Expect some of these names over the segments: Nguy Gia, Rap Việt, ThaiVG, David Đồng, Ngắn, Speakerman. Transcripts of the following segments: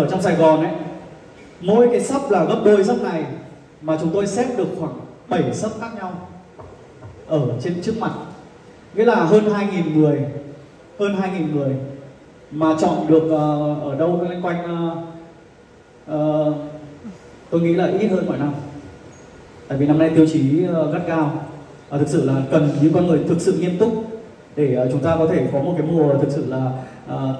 ở trong Sài Gòn ấy, mỗi cái sấp là gấp đôi sấp này, mà chúng tôi xếp được khoảng 7 sấp khác nhau ở trên trước mặt. Nghĩa là hơn 2.000 người, hơn 2.000 người mà chọn được ở đâu quanh quanh tôi nghĩ là ít hơn mọi năm. Tại vì năm nay tiêu chí gắt gao, thực sự là cần những con người thực sự nghiêm túc để chúng ta có thể có một cái mùa thực sự là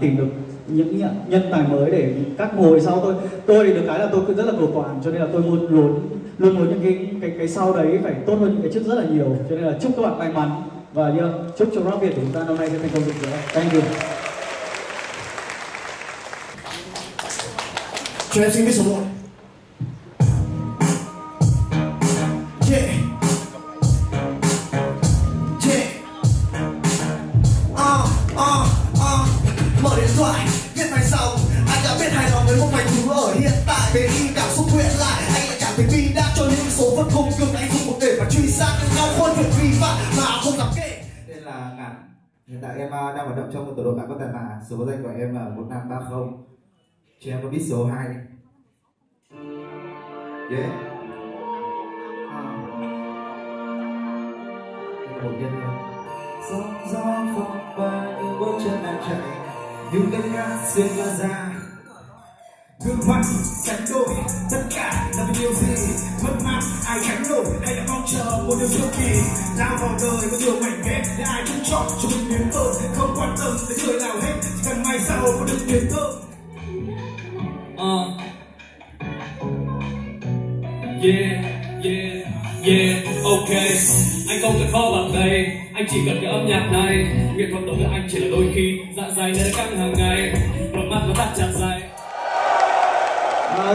tìm được những nhân tài mới để các mùa sau. Tôi thì được cái là tôi rất là cầu toàn, cho nên là tôi luôn muốn những cái sau đấy phải tốt hơn cái trước rất là nhiều. Cho nên là chúc các bạn may mắn và chúc cho Rap Việt của chúng ta năm nay sẽ thành công rực rỡ. Thank you. Cho em xin cái số 1. Mở điện thoại, viết bài sau. Anh đã biết hài lòng với một mảnh thú ở hiện tại. Về khi cảm xúc quyện lại, anh lại cảm thấy bi đát cho những số phận không cực. Anh không một để mà truy sát những đau khôn việc vi phạm mà không dám kể. Đây là Ngắn. Hiện tại em đang hoạt động trong một tổ đội bạn có tài mà. Số danh của em là 1530. Cho em có biết số 2. Yeah. Đầu tiên thôi. Sóng gió phong qua những bước chân đang chạy, những cánh lá xuyên qua da gương mặt cánh đôi, tất cả là vì điều gì mất mát ai gánh nổi, hay là mong chờ một điều diệu kỳ. Lao vào đời có điều mảnh ghép để ai cũng chọn cho mình miếng cơm, không quan tâm đến người nào hết, chỉ cần may sao có được miếng cơm. Yeah, yeah, yeah, okay. Anh không cần kho bằng đây, anh chỉ cần cái âm nhạc này. Nguyện vọng đối với anh chỉ là đôi khi dạ dày đã căng hàng ngày, một mắt nó tắt chặt dày.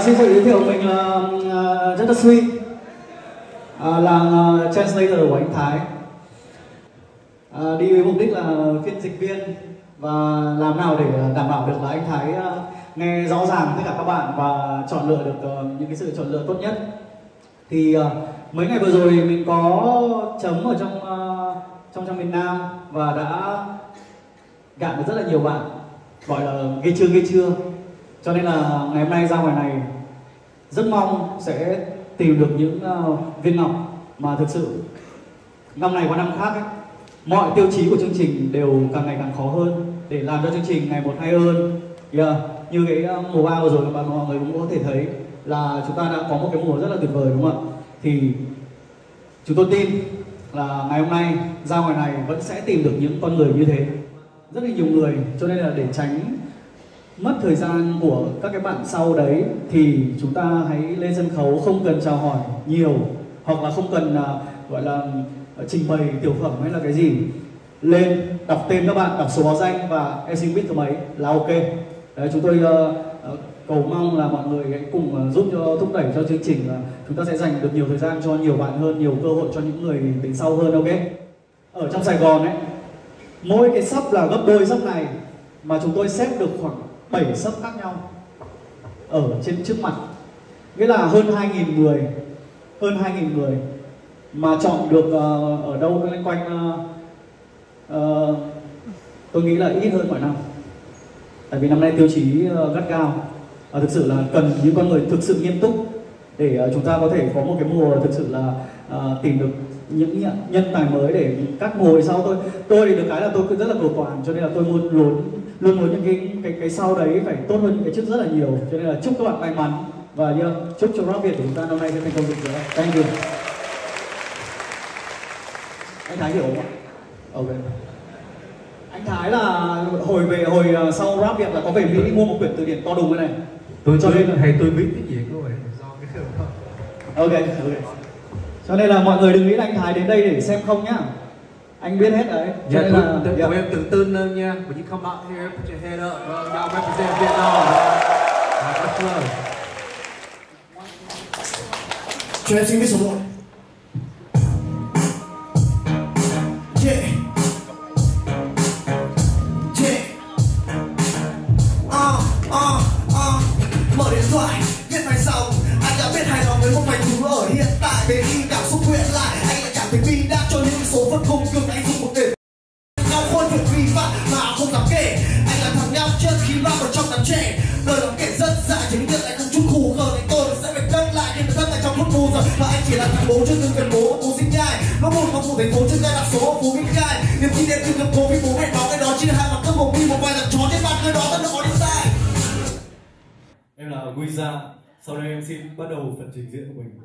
Xin tự giới thiệu mình là rất là suy, là translator của anh Thái, đi với mục đích là phiên dịch viên và làm nào để đảm bảo được là anh Thái nghe rõ ràng tất cả các bạn và chọn lựa được những cái sự chọn lựa tốt nhất. Thì mấy ngày vừa rồi mình có chấm ở trong trong miền Nam và đã gạn được rất là nhiều bạn gọi là ghê chưa, cho nên là ngày hôm nay ra ngoài này rất mong sẽ tìm được những viên ngọc mà thực sự năm này qua năm khác ấy, mọi tiêu chí của chương trình đều càng ngày càng khó hơn để làm cho chương trình ngày một hay hơn. Như cái mùa 3 vừa rồi các bạn mọi người cũng có thể thấy là chúng ta đã có một cái mùa rất là tuyệt vời, đúng không ạ? Thì chúng tôi tin là ngày hôm nay ra ngoài này vẫn sẽ tìm được những con người như thế, rất là nhiều người, cho nên là để tránh mất thời gian của các cái bạn sau đấy thì chúng ta hãy lên sân khấu, không cần chào hỏi nhiều hoặc là không cần gọi là trình bày tiểu phẩm hay là cái gì, lên đọc tên các bạn, đọc số báo danh và em xin biết thứ mấy là ok. Đấy, chúng tôi cầu mong là mọi người hãy cùng giúp cho thúc đẩy cho chương trình là chúng ta sẽ dành được nhiều thời gian cho nhiều bạn hơn, nhiều cơ hội cho những người đến sau hơn, ok? Ở trong Sài Gòn ấy, mỗi cái sấp là gấp đôi sấp này mà chúng tôi xếp được khoảng 7 sấp khác nhau ở trên trước mặt. Nghĩa là hơn 2.000 người, hơn 2.000 người mà chọn được ở đâu quanh tôi nghĩ là ít hơn mọi năm. Tại vì năm nay tiêu chí gắt gao, thực sự là cần những con người thực sự nghiêm túc để chúng ta có thể có một cái mùa thực sự là tìm được những nhân tài mới để các mùa sau. Tôi thì được cái là tôi rất là cầu toàn, cho nên là tôi luôn muốn những cái sau đấy phải tốt hơn cái trước rất là nhiều. Cho nên là chúc các bạn may mắn và chúc cho Rap Việt của chúng ta năm nay sẽ thành công rực rỡ. Thank you. Anh Thái hiểu không ạ? Ok. Anh Thái là hồi sau Rap Việt là có về Mỹ mua một quyển từ điển to đùng cái này. Tôi cho nên hay tôi biết cái gì cũng vậy. Do cái ok. Cho nên là mọi người đừng nghĩ là anh Thái đến đây để xem không nhá. Anh biết hết đấy. Dạ tụi em tự tin lên nha. Mình không bạn thì em put your head up. Now represent Vietnam. Cho em xin biết số 1. Về khi cảm xúc quyện lại, anh lại cảm thấy bi đát cho những số phận không cực. Anh không một để đau khôn việc vi phạm mà không dám kể. Anh là thằng nhau trước khi vào trong đám trẻ, lời đóng kể rất dài. phố chưa từng cần bố bố sinh nhai nó buồn mà phủ thành phố chưa gai đặt số phố minh khai niềm tin đến từ thành phố với bố mẹ nó cái đó chia hai mặt cấp một đi một vài thằng chó trên bàn cái đó tất nó đi sai. Em là Nguy Gia, sau đây em xin bắt đầu phần trình diễn của mình.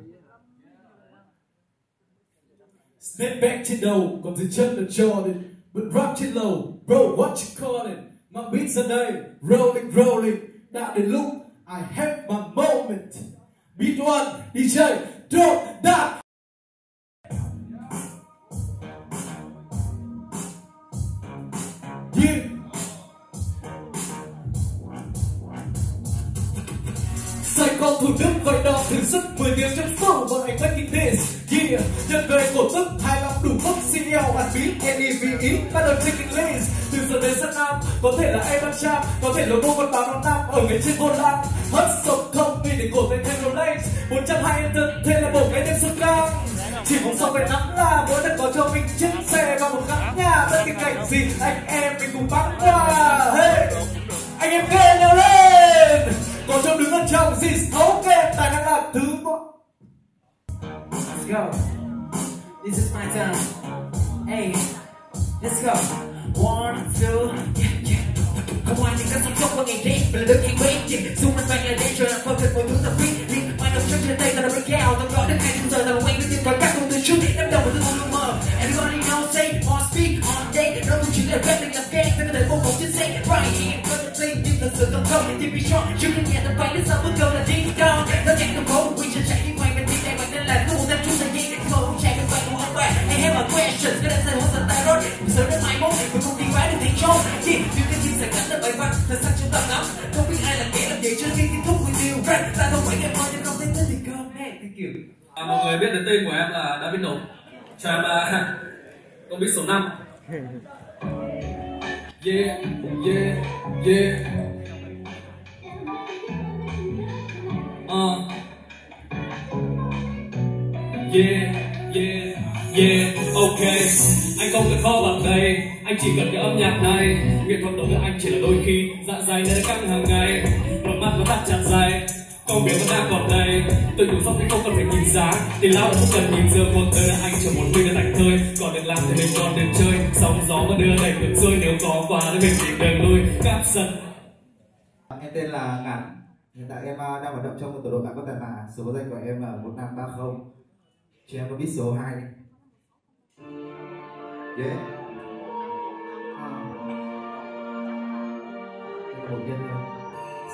Snap back trên đầu còn dưới chân là Jordan, but rap trên lầu bro what you call it, my beats are đây rolling rolling đã đến lúc I have my moment. Beat one, DJ, don't die. Yeah. Sài Gòn Thủ Đức gọi đó thử sức 10 tiếng chân sâu bọn anh back in this. Yeah, chân về cổ tức hai lòng đủ bốc CL and beat NEVE bắt đầu chicken lace. Từ giờ đến sân Nam, có thể là em ăn chạm, có thể là mua con báo nó nằm ở ngay trên vô lăng. Hất sống không vì để cổ tay thêm đồ lệch 420 em thực thế là bổ cái đêm sông căng. Chỉ mong sau về nắng là mỗi đất có cho mình chiếc xe và một ngắn nhà. Tất cái cảnh gì anh em mình cùng bắn ra. Hey, anh em kê nhau lên. Có cho đứng ở trong gì thấu kê tài năng làm thứ bọn. Let's go. This is my time. Hey, let's go. One, two, yeah, yeah. Không ai nhìn ra sóng sông qua ngày đêm và là đôi hành quên chỉ xung quanh vành là đêm trở làm phong trần của chúng ta free đi ngoài đồng chân trên tay ta là break out tao gọi đến ngày chúng giờ ta quanh với tiếng nói các công từ trước đâm đầu vào những con mờ and gonna now say on speak on day đâu cũng chỉ là rap mình làm game ta có thể vô vọng trên say right here có thể say nhưng thật sự không không để tim bị chọn trước khi nhà ta bay đến sau bước cầu là tiếng cao ta chạy không cố quy chân chạy đi ngoài mình đi đây mà nên là không ta chúng ta dây để không chạy được vậy không an toàn I have a question cái đại diện của sân ta rồi cũng sớm đến mai mốt cũng không đi quá được thành show chỉ thật sắc chúng ta lắm, không biết ai là kẻ làm vậy chưa khi kết thúc với điều rap ta không phải nghe mọi nhưng không thấy tên thì comment thank you. Mọi người biết đến tên của em là David Đồng, chào em là công biết số 5. Yeah yeah yeah. Yeah yeah yeah okay. Anh không cần kho bạc đây, anh chỉ cần cái âm nhạc này. Nghệ thuật đối với anh chỉ là đôi khi dạ dày đã căng hàng ngày, một mắt nó đặt chặt dày, công việc vẫn đang còn đây. Tôi cũng sốc nên không cần phải nhìn giá, tiền lao cũng cần nhìn giờ cuộc đời là anh chỉ muốn mình đã thành tươi. Còn được làm thì mình còn đến chơi, sóng gió mà đưa đẩy cuốn xuôi nếu có quá thì mình tìm đường lui. Cáp sân. Em tên là Ngắn, hiện tại em đang hoạt động trong một tổ đội bạn có tài mà. Số danh của em là 1530. Cho em có biết số 2. Yeah.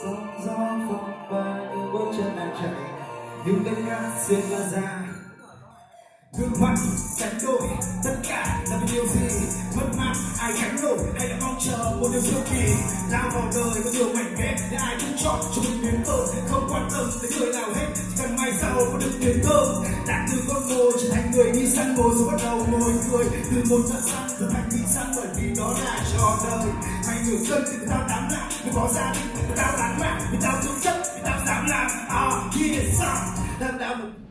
Sóng gió phong ba những bước chân anh chạy, những cánh lá xuyên qua da, gương mặt cánh đôi, tất cả là một điều gì mất mát ai gánh nổi. Đây là mong chờ một điều siêu kỳ, lao vào đời có điều mạnh mẽ để ai cũng chọn cho mình miếng cơm, không quan tâm tới người nào hết, chỉ cần mai sau có được miếng cơm. Đã từ con mồi trở thành người đi săn mồi rồi bắt đầu mồi người, từ một trận săn trở thành đi săn bởi vì đó là trò đời. Mày ngửa cân thì tao dám làm, mày có gia đình thì tao dám làm, mày tao dũng sức, mày tao dám làm. Khi để sao đang đau